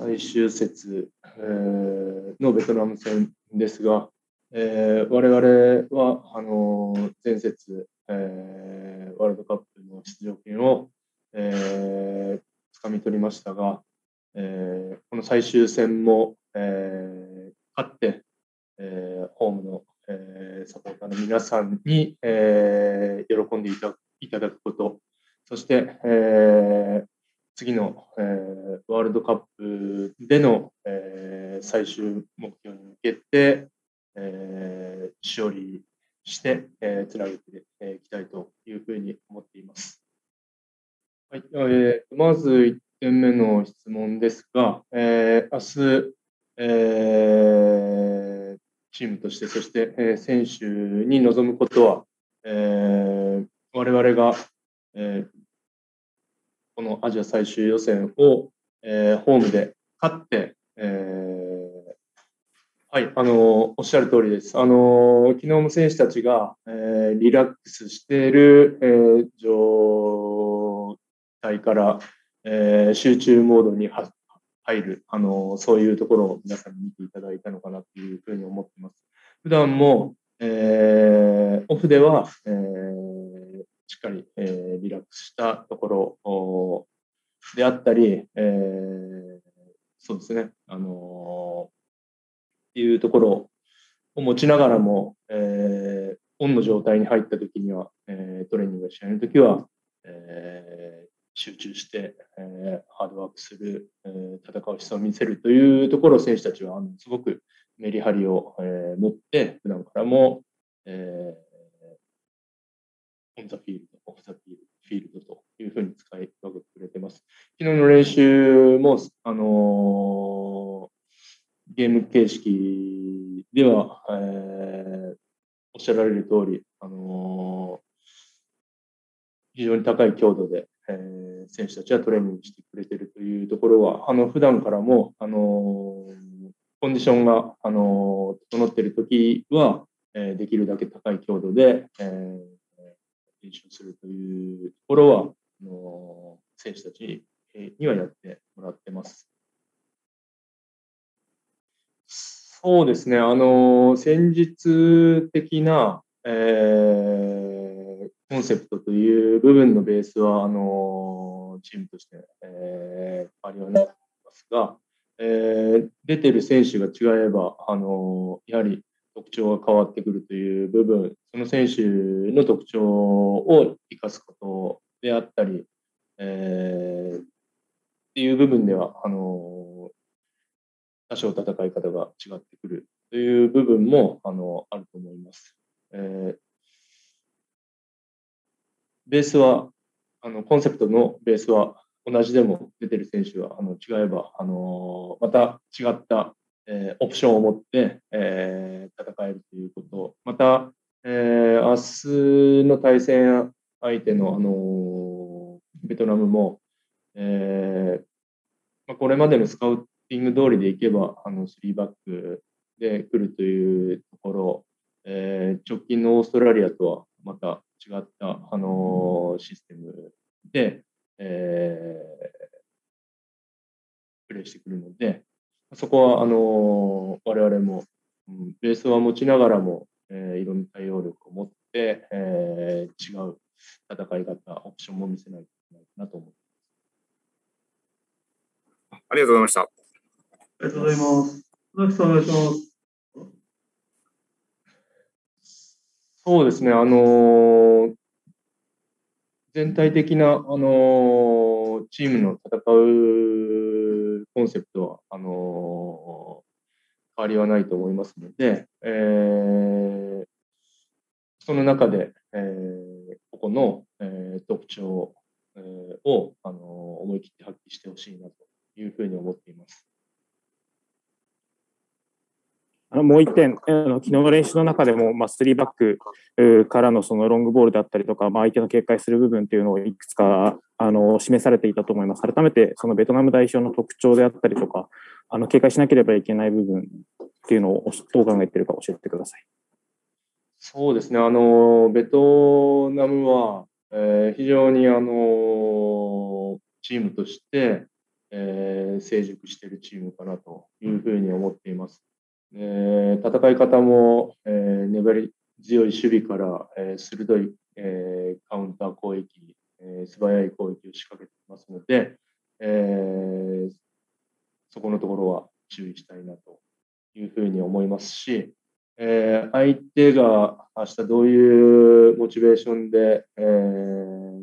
最終節のベトナム戦ですが、我々は前節、ワールドカップの出場権を、掴み取りましたが、この最終戦も、勝って、ホームの、サポーターの皆さんに、喜んでいただくこと、そして、次の、ワールドカップでの、最終目標に向けて、勝利して、つなげていきたいというふうに思っています。はい、まず1点目の質問ですが、明日、チームとして、そして、選手に臨むことは、我々が、このアジア最終予選を、ホームで勝って、はい、おっしゃる通りです。昨日も選手たちが、リラックスしている、状態から、集中モードに入る、そういうところを皆さんに見ていただいたのかなというふうに思っています。普段も、オフでは、しっかり、リラックスしたところであったり、そうですね、いうところを持ちながらも、オンの状態に入ったときには、トレーニングや試合のときは、集中して、ハードワークする、戦う姿勢を見せるというところを選手たちはすごくメリハリを、持って普段からも、オン・ザ・フィールド、オフ・ザ・フィールドというふうに使い分けてくれています。昨日の練習も、ゲーム形式では、おっしゃられる通り、非常に高い強度で、選手たちはトレーニングしてくれているというところは、普段からも、コンディションが、整っているときは、できるだけ高い強度で、練習するというところは、選手たちにはやってもらってます。そうですね、戦術的な、コンセプトという部分のベースはチームとして、ありはなくてますが、出てる選手が違えば、やはり特徴が変わってくるという部分、その選手の特徴を生かすことであったり、っていう部分では多少戦い方が違ってくるという部分もあると思います。ベースはコンセプトのベースは同じでも出てる選手は違えばまた違った、オプションを持って、戦えるということ、また、明日の対戦相手のベトナムも、これまでのスカウトピング通りでいけば3バックで来るというところ、直近のオーストラリアとはまた違った、システムで、プレーしてくるので、そこは我々も、ベースは持ちながらも、いろんな対応力を持って、違う戦い方、オプションも見せないといけないかなと思います。ありがとうございました。ありがとうございます。船木さん、お願いします。そうですね、全体的な、チームの戦うコンセプトは、変わりはないと思いますので、その中で、ここの、特徴を、思い切って発揮してほしいなというふうに思っています。もう一点、昨日の練習の中でも、3バックからのそのロングボールだったりとか、相手の警戒する部分というのをいくつか示されていたと思います。改めて、そのベトナム代表の特徴であったりとか、警戒しなければいけない部分っていうのをどう考えているか教えてください。そうですね、ベトナムは、非常にチームとして、成熟しているチームかなというふうに思っています。戦い方も粘り強い守備から鋭いカウンター攻撃、素早い攻撃を仕掛けていますので、そこのところは注意したいなというふうに思いますし、相手が明日どういうモチベーションで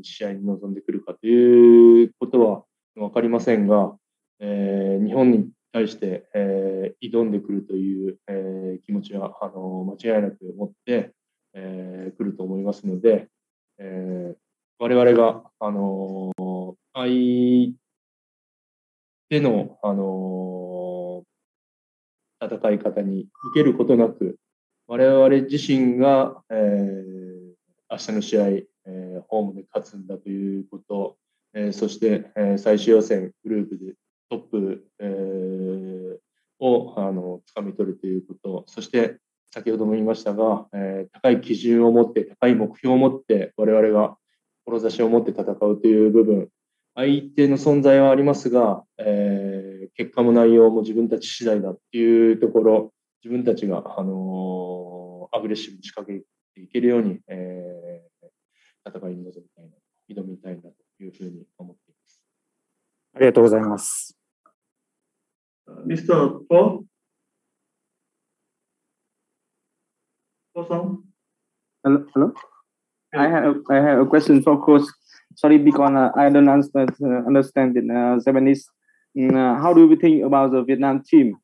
試合に臨んでくるかということは分かりませんが、日本に対して挑んでくるという気持ちは間違いなく持ってくると思いますので、我々が相手の戦い方に受けることなく、我々自身が明日の試合、ホームで勝つんだということ、そして最終予選グループでトップをつかみ取るということ、そして先ほども言いましたが、高い基準を持って、高い目標を持って、我々が志を持って戦うという部分、相手の存在はありますが、結果も内容も自分たち次第だっていうところ、自分たちが、アグレッシブに仕掛けていけるように、戦いに臨みたいな、挑みたいなというふうに思っています。ありがとうございます。ミスター・Paulさん？ Hello? I have a question for Coach.Sorry, because I don't understand in Japanese. How do you think about the Vietnam team?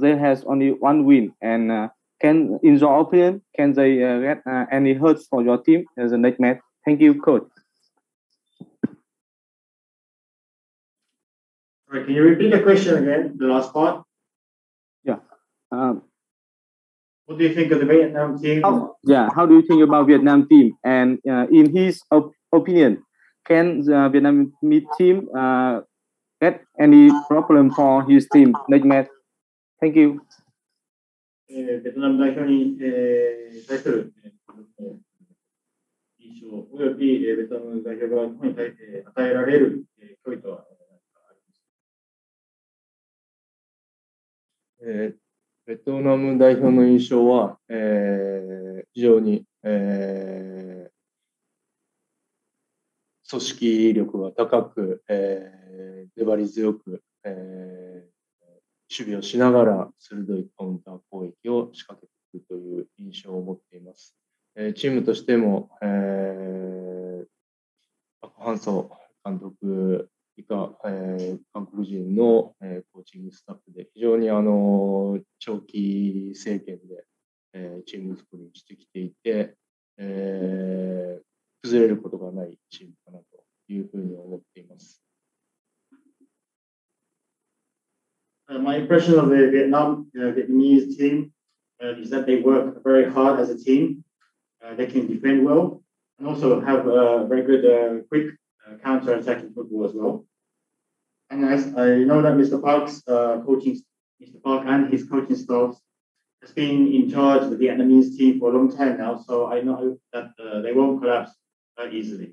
They has only one win, and can, in your opinion, can they get any hurts for your team as a next match? Thank you, coach. All right, can you repeat the question again? The last part. Yeah. What do you think of the Vietnam team? How do you think about Vietnam team? And in his opinion.Can the Vietnamese team get any problem for his team next match? Thank you. ベトナム代表に対する印象およびベトナム代表が日本に与えられる脅威とは何かありますか？ベトナム代表の印象は非常に組織力が高く、粘り強く、守備をしながら鋭いカウンター攻撃を仕掛けていくという印象を持っています。チームとしても、パク・ハンソ監督以下、韓国人の、コーチングスタッフで非常に長期政権で、チーム作りをしてきていて、崩れることがないチームかなというふうに思っています。My impression of the Vietnamese team is that they work very hard as a team. They can defend well and also have a very good, quick counter-attacking football as well. And as I know that Mr. Park and his coaching staff.Has been in charge of the Vietnamese team for a long time now, so I know that they won't collapse easily.